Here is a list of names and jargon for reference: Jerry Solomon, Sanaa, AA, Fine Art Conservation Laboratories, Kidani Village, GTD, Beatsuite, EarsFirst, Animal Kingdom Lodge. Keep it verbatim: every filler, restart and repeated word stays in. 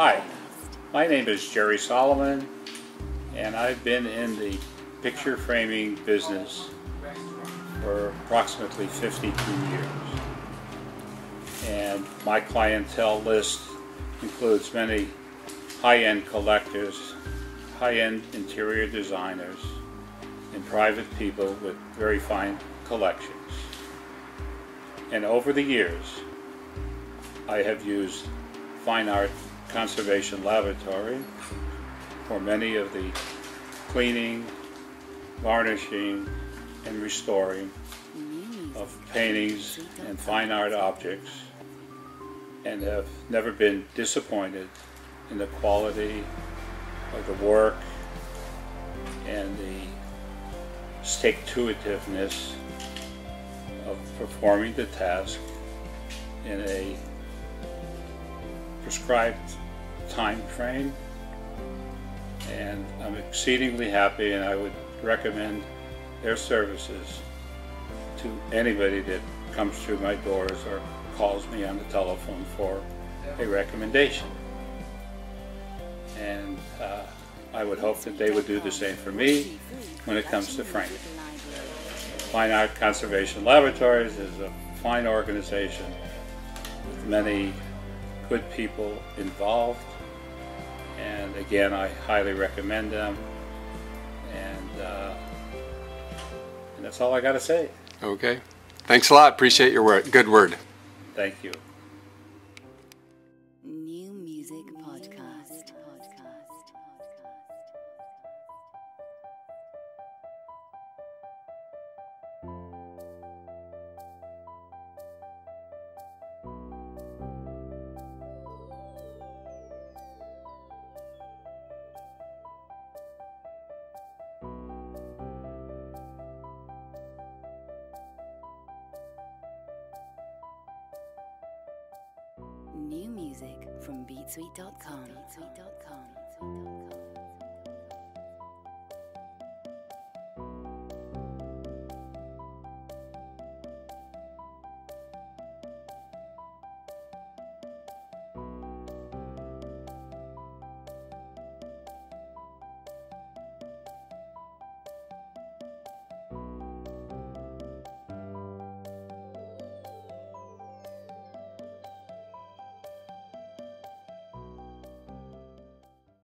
Hi, my name is Jerry Solomon, and I've been in the picture framing business for approximately fifty-two years. And my clientele list includes many high-end collectors, high-end interior designers, and private people with very fine collections. And over the years, I have used Fine Art Conservation Laboratory for many of the cleaning, varnishing, and restoring of paintings and fine art objects, and have never been disappointed in the quality of the work and the stick-to-itiveness of performing the task in a prescribed time frame. And I'm exceedingly happy, and I would recommend their services to anybody that comes through my doors or calls me on the telephone for a recommendation. And uh, I would hope that they would do the same for me when it comes to framing. Fine Art Conservation Laboratories is a fine organization with many good people involved, and again, I highly recommend them, and, uh, and that's all I got to say. Okay. Thanks a lot. Appreciate your word. Good word. Thank you. New Music Podcast. New music from Beatsuite dot com.